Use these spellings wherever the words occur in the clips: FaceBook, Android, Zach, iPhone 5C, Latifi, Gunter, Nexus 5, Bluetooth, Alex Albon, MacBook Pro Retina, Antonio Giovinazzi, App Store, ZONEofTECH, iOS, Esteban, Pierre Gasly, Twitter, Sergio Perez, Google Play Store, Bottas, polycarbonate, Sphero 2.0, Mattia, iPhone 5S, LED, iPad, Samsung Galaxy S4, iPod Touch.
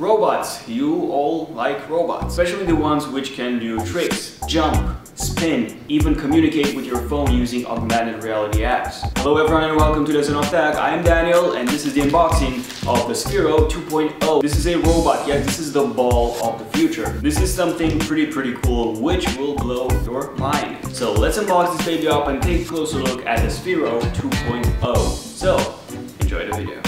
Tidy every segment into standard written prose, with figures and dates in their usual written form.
Robots. You all like robots, especially the ones which can do tricks, jump, spin, even communicate with your phone using augmented reality apps. Hello everyone and welcome to the ZONEofTECH. I am Daniel and this is the unboxing of the Sphero 2.0. This is a robot, yes, this is the ball of the future. This is something pretty cool which will blow your mind. So let's unbox this baby up and take a closer look at the Sphero 2.0. So enjoy the video.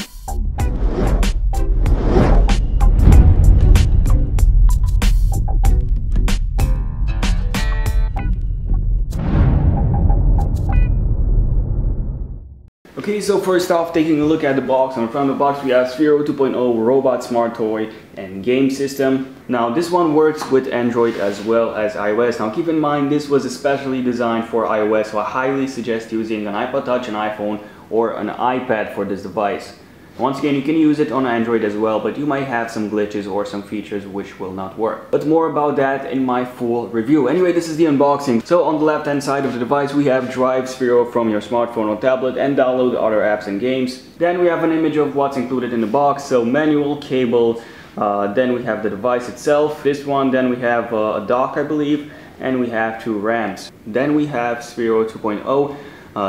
Okay, so first off, taking a look at the box. On the front of the box, we have Sphero 2.0 Robot Smart Toy and Game System. Now, this one works with Android as well as iOS. Now, keep in mind, this was especially designed for iOS, so I highly suggest using an iPod Touch, an iPhone, or an iPad for this device. Once again, you can use it on Android as well, but you might have some glitches or some features which will not work. But more about that in my full review. Anyway, this is the unboxing. So on the left hand side of the device, we have Drive Sphero from your smartphone or tablet and download other apps and games. Then we have an image of what's included in the box, so manual, cable, then we have the device itself, this one, then we have a dock, I believe, and we have two RAMs. Then we have Sphero 2.0.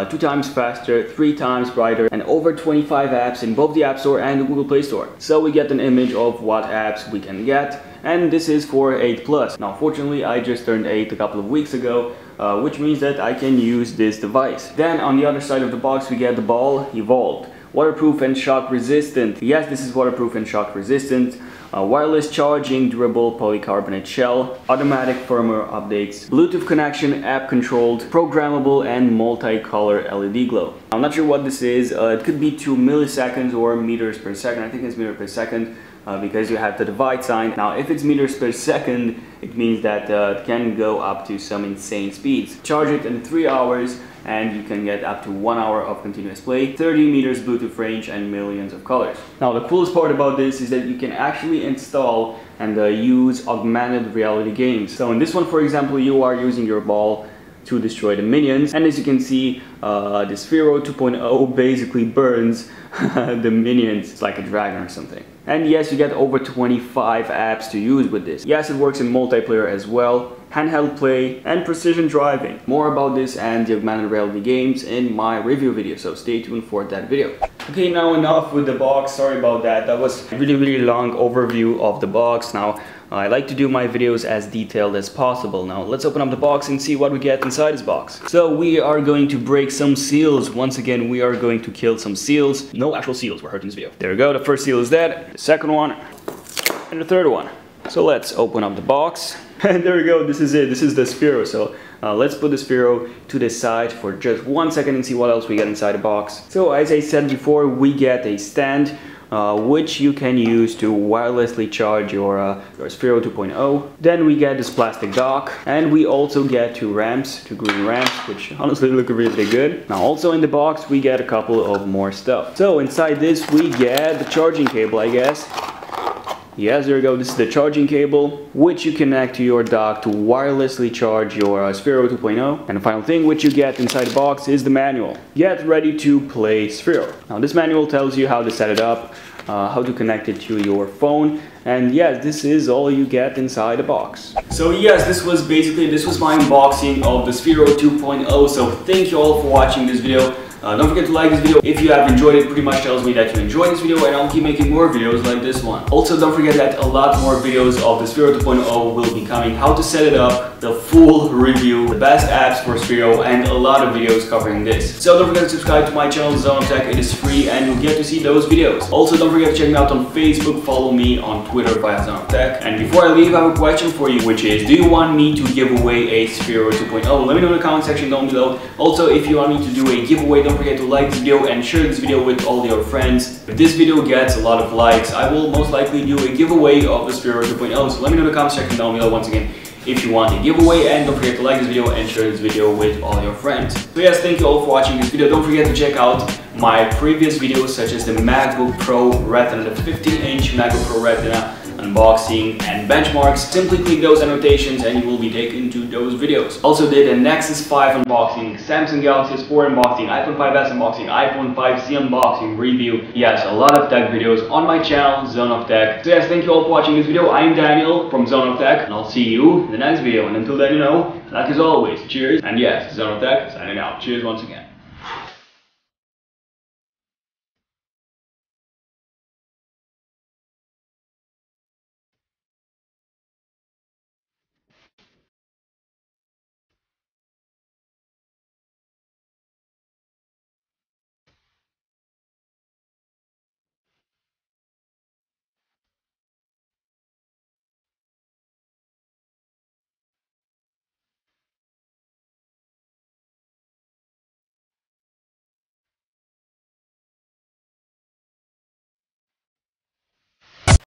2 times faster, 3 times brighter, and over 25 apps in both the App Store and the Google Play Store. So we get an image of what apps we can get, and this is for 8+. Now fortunately I just turned 8 a couple of weeks ago, which means that I can use this device. Then on the other side of the box we get the ball evolved. Waterproof and shock resistant. Yes, this is waterproof and shock resistant. Wireless charging, durable polycarbonate shell, automatic firmware updates, Bluetooth connection, app controlled, programmable and multi-color LED glow. I'm not sure what this is. It could be 2 milliseconds or meters per second. I think it's meters per second because you have the divide sign. Now, if it's meters per second, it means that it can go up to some insane speeds. Charge it in 3 hours. And you can get up to 1 hour of continuous play, 30 meters Bluetooth range and millions of colors. Now the coolest part about this is that you can actually install and use augmented reality games. So in this one, for example, you are using your ball to destroy the minions, and as you can see, the Sphero 2.0 basically burns the minions. It's like a dragon or something. And yes, you get over 25 apps to use with this. Yes, it works in multiplayer as well, handheld play and precision driving. More about this and the augmented reality games in my review video, so stay tuned for that video. Okay, now enough with the box. Sorry about that. That was a really long overview of the box. Now I like to do my videos as detailed as possible. Now let's open up the box and see what we get inside this box. So we are going to break some seals. Once again, we are going to kill some seals. No actual seals were hurt in this video. There we go. The first seal is dead. The second one and the third one. So let's open up the box. And there we go, this is it, this is the Sphero. So let's put the Sphero to the side for just 1 second and see what else we get inside the box. So as I said before, we get a stand which you can use to wirelessly charge your Sphero 2.0. Then we get this plastic dock, and we also get two ramps, two green ramps, which honestly look really good. Now also in the box, we get a couple of more stuff. So inside this, we get the charging cable, I guess. Yes, there you go, this is the charging cable, which you connect to your dock to wirelessly charge your Sphero 2.0. And the final thing which you get inside the box is the manual. Get ready to play Sphero. Now this manual tells you how to set it up, how to connect it to your phone. And yes, this is all you get inside the box. So yes, this was my unboxing of the Sphero 2.0. So thank you all for watching this video. Don't forget to like this video. If you have enjoyed it, pretty much tells me that you enjoyed this video, and I'll keep making more videos like this one. Also, don't forget that a lot more videos of the Sphero 2.0 will be coming. How to set it up, the full review, the best apps for Sphero, and a lot of videos covering this. So don't forget to subscribe to my channel, ZONEofTECH. It is free, and you'll get to see those videos. Also, don't forget to check me out on Facebook. Follow me on Twitter via ZONEofTECH. And before I leave, I have a question for you, which is, do you want me to give away a Sphero 2.0? Let me know in the comment section down below. Also, if you want me to do a giveaway, don't forget to like this video and share this video with all your friends. If this video gets a lot of likes, I will most likely do a giveaway of the Sphero 2.0. So let me know in the comment section down below once again if you want a giveaway, and don't forget to like this video and share this video with all your friends. So yes, thank you all for watching this video. Don't forget to check out my previous videos such as the MacBook Pro Retina, the 15-inch MacBook Pro Retina. unboxing and benchmarks, simply click those annotations and you will be taken to those videos. Also did a Nexus 5 unboxing, Samsung Galaxy S4 unboxing, iPhone 5S unboxing, iPhone 5C unboxing, review. Yes, a lot of tech videos on my channel, Zone of Tech. So yes, thank you all for watching this video. I am Daniel from Zone of Tech and I'll see you in the next video. And until then, you know, like as always, cheers. And yes, Zone of Tech signing out. Cheers once again.